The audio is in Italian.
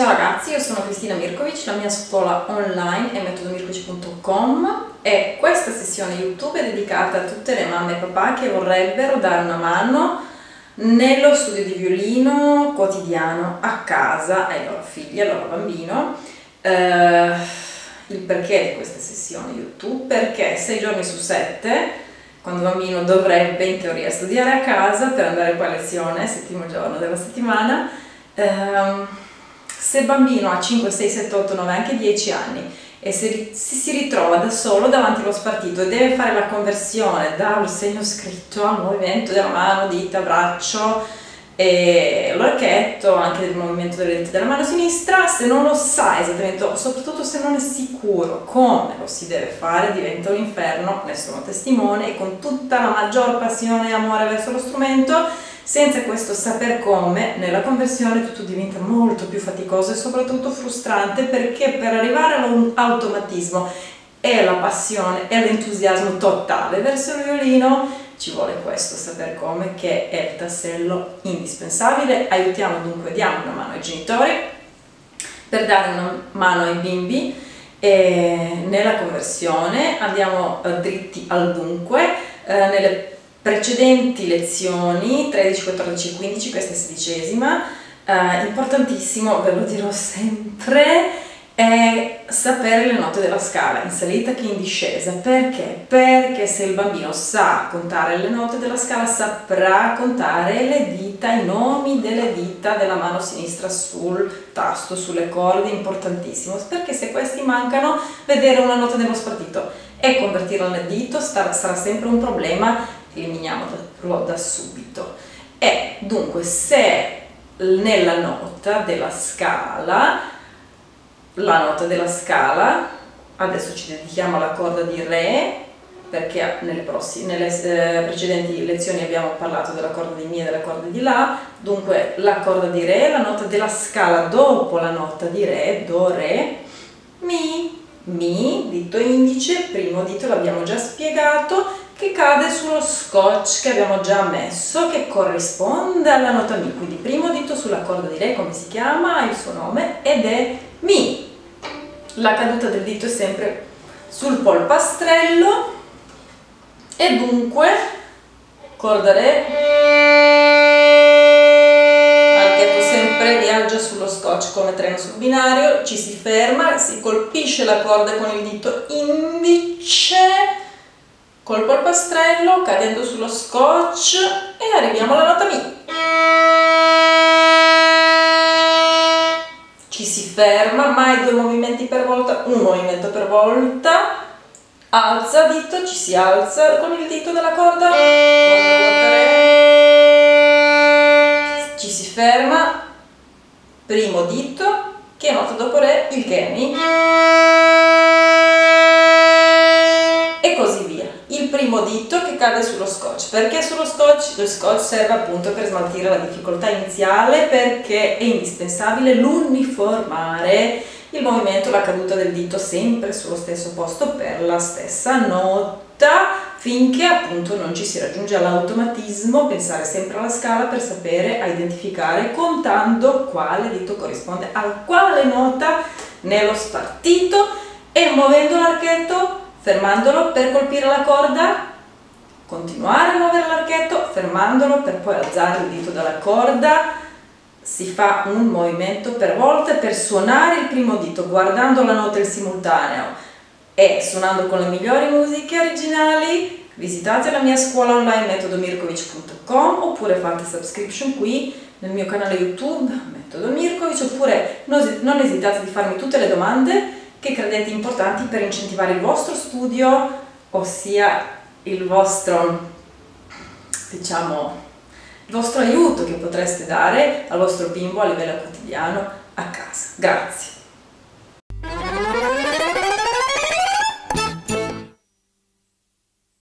Ciao ragazzi, io sono Cristina Mirkovic, la mia scuola online è metodomirkovic.com e questa sessione YouTube è dedicata a tutte le mamme e papà che vorrebbero dare una mano nello studio di violino quotidiano a casa ai loro figli, al loro bambino. Il perché di questa sessione YouTube? Perché 6 giorni su 7, quando il bambino dovrebbe in teoria studiare a casa per andare poi a lezione, settimo giorno della settimana, se il bambino ha 5, 6, 7, 8, 9, anche 10 anni e se si ritrova da solo davanti allo spartito e deve fare la conversione dal segno scritto al movimento della mano, dita, braccio e l'orchetto, anche del movimento delle dita della mano sinistra, se non lo sa esattamente, soprattutto se non è sicuro come lo si deve fare, diventa un inferno, ne sono testimone, e con tutta la maggior passione e amore verso lo strumento. Senza questo saper come, nella conversione tutto diventa molto più faticoso e soprattutto frustrante, perché per arrivare all'automatismo e alla passione e all'entusiasmo totale verso il violino ci vuole questo saper come, che è il tassello indispensabile. Aiutiamo dunque, diamo una mano ai genitori per dare una mano ai bimbi e nella conversione andiamo dritti al dunque. Nelle precedenti lezioni 13, 14, 15, questa è 16ª, importantissimo, ve lo dirò sempre, è sapere le note della scala in salita che in discesa. Perché? Perché se il bambino sa contare le note della scala saprà contare le dita, i nomi delle dita della mano sinistra sul tasto, sulle corde, importantissimo, perché se questi mancano, vedere una nota dello spartito e convertirla nel dito sarà sempre un problema. Eliminiamolo da subito. E dunque, se nella nota della scala, la nota della scala, adesso ci dedichiamo alla corda di Re, perché nelle precedenti lezioni abbiamo parlato della corda di Mi e della corda di La, dunque la corda di Re, la nota della scala dopo la nota di Re, Do, Re, Mi, Mi, dito indice, primo dito, l'abbiamo già spiegato, che cade sullo scotch che abbiamo già messo, che corrisponde alla nota Mi, quindi primo dito sulla corda di Re, come si chiama, ha il suo nome ed è Mi. La caduta del dito è sempre sul polpastrello e dunque corda Re, archetto sempre, viaggia sullo scotch come treno sul binario, ci si ferma, si colpisce la corda con il dito indice col polpastrello, cadendo sullo scotch, e arriviamo alla nota Mi. Ci si ferma, mai 2 movimenti per volta, 1 movimento per volta, alza dito, ci si alza con il dito della corda, ci si ferma, primo dito, che nota dopo Re, il Che è Mi. Primo dito che cade sullo scotch. Perché sullo scotch? Lo scotch serve appunto per smaltire la difficoltà iniziale, perché è indispensabile l'uniformare il movimento, la caduta del dito sempre sullo stesso posto per la stessa nota, finché appunto non ci si raggiunge all'automatismo, pensare sempre alla scala per sapere a identificare contando quale dito corrisponde a quale nota nello spartito e muovendo l'archetto, fermandolo per colpire la corda, continuare a muovere l'archetto, fermandolo per poi alzare il dito dalla corda. Si fa un movimento per volta per suonare il primo dito, guardando la nota in simultaneo e suonando con le migliori musiche originali. Visitate la mia scuola online metodomirkovic.com oppure fate subscription qui nel mio canale YouTube Metodo Mirkovic, oppure non esitate di farmi tutte le domande che credete importanti per incentivare il vostro studio, ossia il vostro, diciamo, il vostro aiuto che potreste dare al vostro bimbo a livello quotidiano a casa. Grazie.